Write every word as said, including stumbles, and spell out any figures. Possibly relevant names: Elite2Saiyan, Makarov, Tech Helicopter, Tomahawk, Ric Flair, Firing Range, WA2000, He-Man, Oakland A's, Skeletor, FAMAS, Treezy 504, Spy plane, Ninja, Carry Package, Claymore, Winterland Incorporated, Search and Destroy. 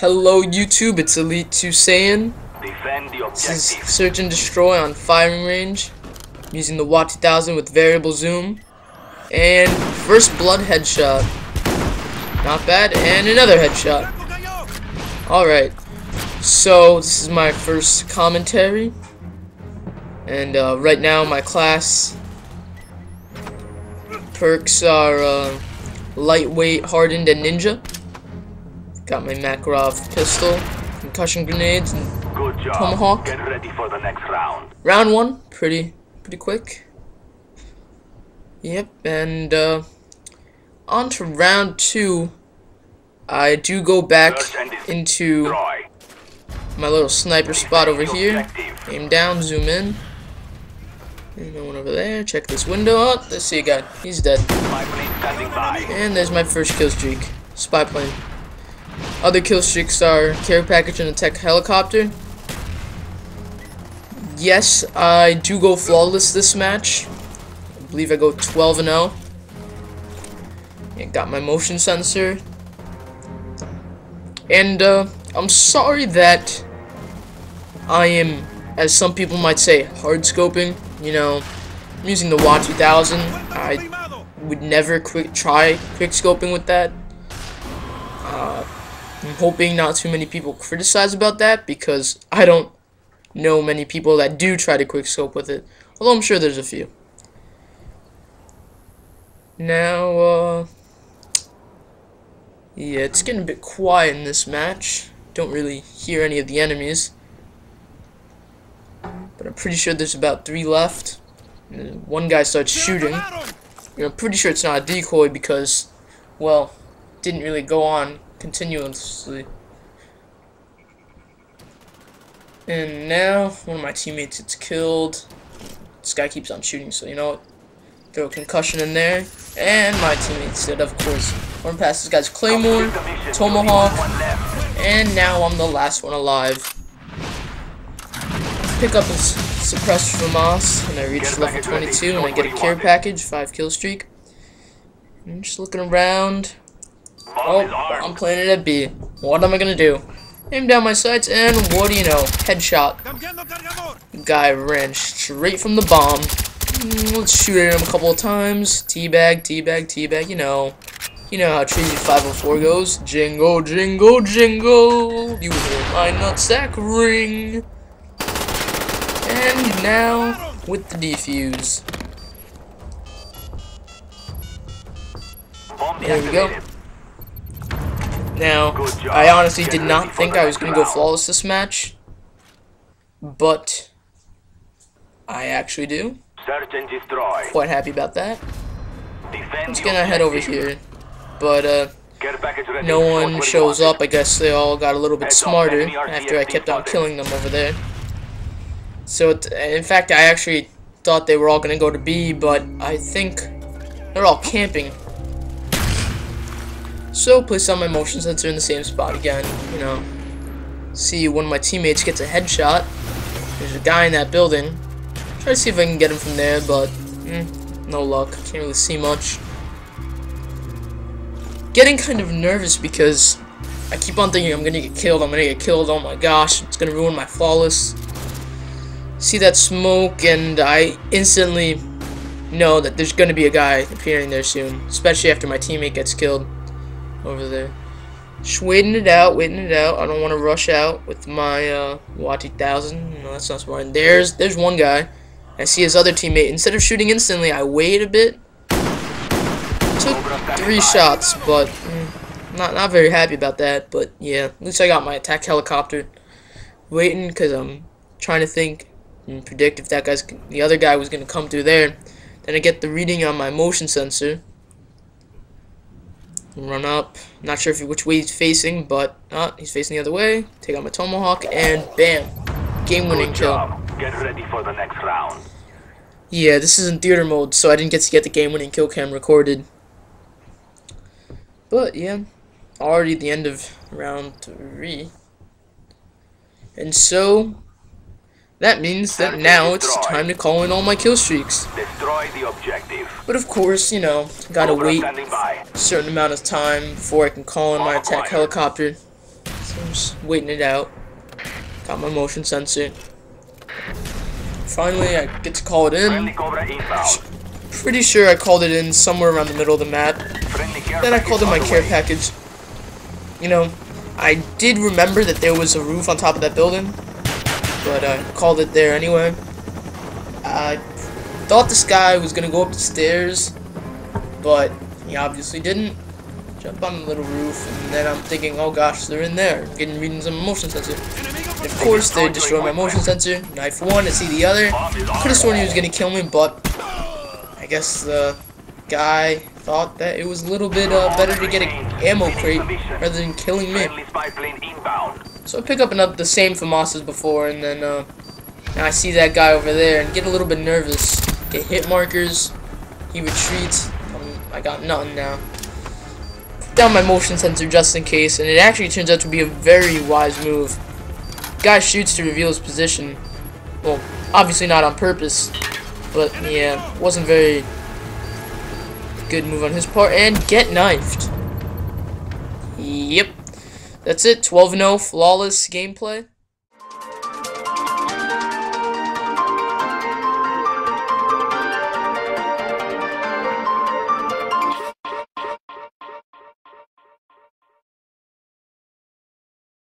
Hello YouTube, it's Elite two Saiyan. Defend the objective. This is Search and Destroy on Firing Range. I'm using the W A two thousand with variable zoom. And first blood headshot. Not bad. And another headshot. Alright. So this is my first commentary. And uh, right now my class perks are uh, lightweight, hardened, and ninja. Got my Makarov pistol, concussion grenades, and good job. Tomahawk. Get ready for the next round. Round one, pretty, pretty quick. Yep, and uh, on to round two. I do go back into my little sniper spot over here. Aim down, zoom in. There's no one over there. Check this window out. Oh, let's see a guy. He's dead. And there's my first kill streak. Spy plane. Other kill streaks are Carry Package and a Tech Helicopter. Yes, I do go flawless this match. I believe I go twelve and oh. And got my motion sensor. And uh, I'm sorry that I am, as some people might say, hard scoping. You know, I'm using the W A two thousand. I would never quick try quick scoping with that. Uh, I'm hoping not too many people criticize about that, because I don't know many people that do try to quickscope with it, although I'm sure there's a few. Now, uh, yeah, it's getting a bit quiet in this match. Don't really hear any of the enemies, but I'm pretty sure there's about three left. And one guy starts shooting. You know, I'm pretty sure it's not a decoy because, well, it didn't really go on continuously. And now one of my teammates gets killed. This guy keeps on shooting, so you know what? Throw a concussion in there. And my teammates did, of course. Run past this guy's Claymore, Tomahawk, and now I'm the last one alive. Pick up a suppressed FAMAS, and I reach level twenty-two, and I get a care package, five kill streak. And I'm just looking around. Oh, I'm planted at B. What am I gonna do? Aim down my sights, and what do you know? Headshot. Guy ran straight from the bomb. Let's shoot at him a couple of times. Teabag, teabag, teabag. You know, you know how Treezy five oh four goes. Jingle, jingle, jingle. You hear my nutsack ring. And now with the defuse. There we go. Now, I honestly did not think I was going to go flawless this match, but I actually do. Quite happy about that. I'm just going to head over here, but uh, no one shows up. I guess they all got a little bit smarter after I kept on killing them over there. So, it, in fact, I actually thought they were all going to go to B, but I think they're all camping. So, place on my motion sensor in the same spot again, you know. See, one of my teammates gets a headshot. There's a guy in that building. Try to see if I can get him from there, but mm, no luck. Can't really see much. Getting kind of nervous because I keep on thinking I'm gonna get killed, I'm gonna get killed, oh my gosh, it's gonna ruin my flawless. See that smoke, and I instantly know that there's gonna be a guy appearing there soon, especially after my teammate gets killed. Over there, just waiting it out, waiting it out. I don't want to rush out with my uh, W A two thousand. No, that's not smart. There's there's one guy. I see his other teammate. Instead of shooting instantly, I wait a bit. Took three shots, but mm, not not very happy about that. But yeah, at least I got my attack helicopter. Waiting because I'm trying to think and predict if that guy's the other guy was gonna come through there. Then I get the reading on my motion sensor. Run up. Not sure if which way he's facing, but uh, he's facing the other way. Take out my Tomahawk, and bam, game-winning kill. Get ready for the next round. Yeah, this is in theater mode, so I didn't get to get the game-winning kill cam recorded. But yeah, already the end of round three, and so that means that now it's time to call in all my kill streaks. Destroy the objective. But of course, you know, gotta wait a certain amount of time before I can call in my attack helicopter. So I'm just waiting it out. Got my motion sensor. Finally, I get to call it in. Pretty sure I called it in somewhere around the middle of the map. Then I called in my care package. You know, I did remember that there was a roof on top of that building, but I called it there anyway. I thought this guy was gonna go up the stairs, but he obviously didn't. Jump on the little roof, and then I'm thinking, oh gosh, they're in there, getting readings on my motion sensor. And of course, they destroy my motion sensor. Knife one, I see the other. Could have sworn he was gonna kill me, but I guess the guy thought that it was a little bit uh, better to get an ammo crate rather than killing me. So I pick up another the same FAMAS as before, and then uh, now I see that guy over there and get a little bit nervous. Get hit markers. He retreats. Um, I got nothing now. Down my motion sensor just in case, and it actually turns out to be a very wise move. Guy shoots to reveal his position. Well, obviously not on purpose, but yeah, wasn't very good move on his part. And get knifed. Yep, that's it. twelve and oh, flawless gameplay.